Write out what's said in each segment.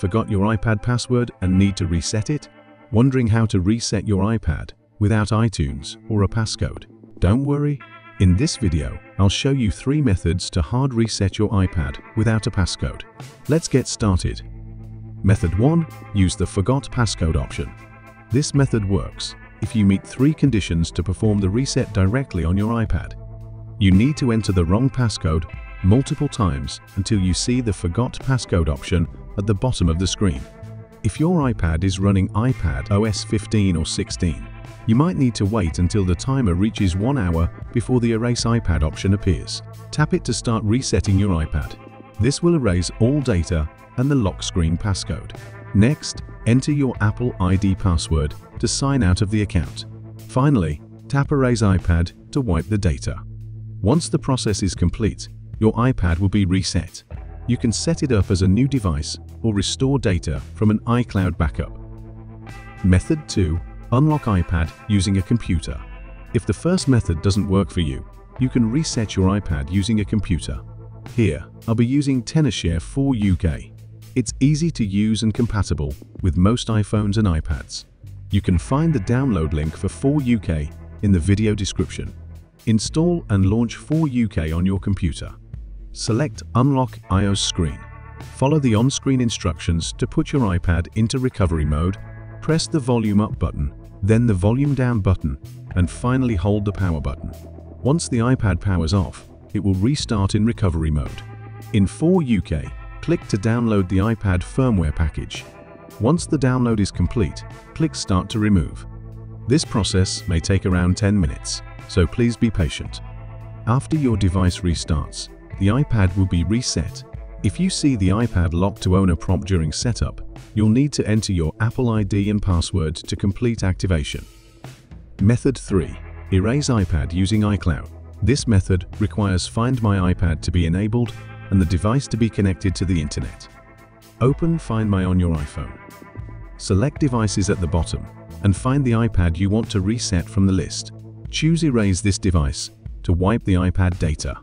Forgot your iPad password and need to reset it? Wondering how to reset your iPad without iTunes or a passcode? Don't worry. In this video, I'll show you 3 methods to hard reset your iPad without a passcode. Let's get started. Method 1. Use the forgot passcode option. This method works if you meet 3 conditions to perform the reset directly on your iPad. You need to enter the wrong passcode multiple times until you see the forgot passcode option at the bottom of the screen. If your iPad is running iPad OS 15 or 16, you might need to wait until the timer reaches 1 hour before the Erase iPad option appears. Tap it to start resetting your iPad. This will erase all data and the lock screen passcode. Next, enter your Apple ID password to sign out of the account. Finally, tap Erase iPad to wipe the data. Once the process is complete, your iPad will be reset. You can set it up as a new device or restore data from an iCloud backup. Method 2. Unlock iPad using a computer. If the first method doesn't work for you, you can reset your iPad using a computer. Here, I'll be using Tenorshare 4uKey. It's easy to use and compatible with most iPhones and iPads. You can find the download link for 4uKey in the video description. Install and launch 4uKey on your computer. Select Unlock iOS Screen. Follow the on-screen instructions to put your iPad into recovery mode. Press the volume up button, then the volume down button, and finally hold the power button. Once the iPad powers off, it will restart in recovery mode. In 4uKey, click to download the iPad firmware package. Once the download is complete, click Start to remove. This process may take around 10 minutes, so please be patient. After your device restarts, the iPad will be reset. If you see the iPad locked to owner prompt during setup, you'll need to enter your Apple ID and password to complete activation. Method 3. Erase iPad using iCloud. This method requires Find My iPad to be enabled and the device to be connected to the internet. Open Find My on your iPhone. Select devices at the bottom and find the iPad you want to reset from the list. Choose Erase this device to wipe the iPad data.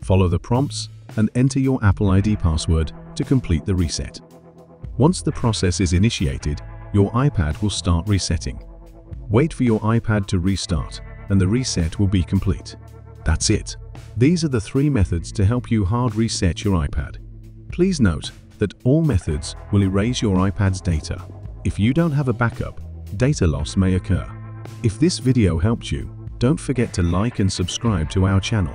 Follow the prompts and enter your Apple ID password to complete the reset. Once the process is initiated, your iPad will start resetting. Wait for your iPad to restart and the reset will be complete. That's it. These are the 3 methods to help you hard reset your iPad. Please note that all methods will erase your iPad's data. If you don't have a backup, data loss may occur. If this video helped you, don't forget to like and subscribe to our channel.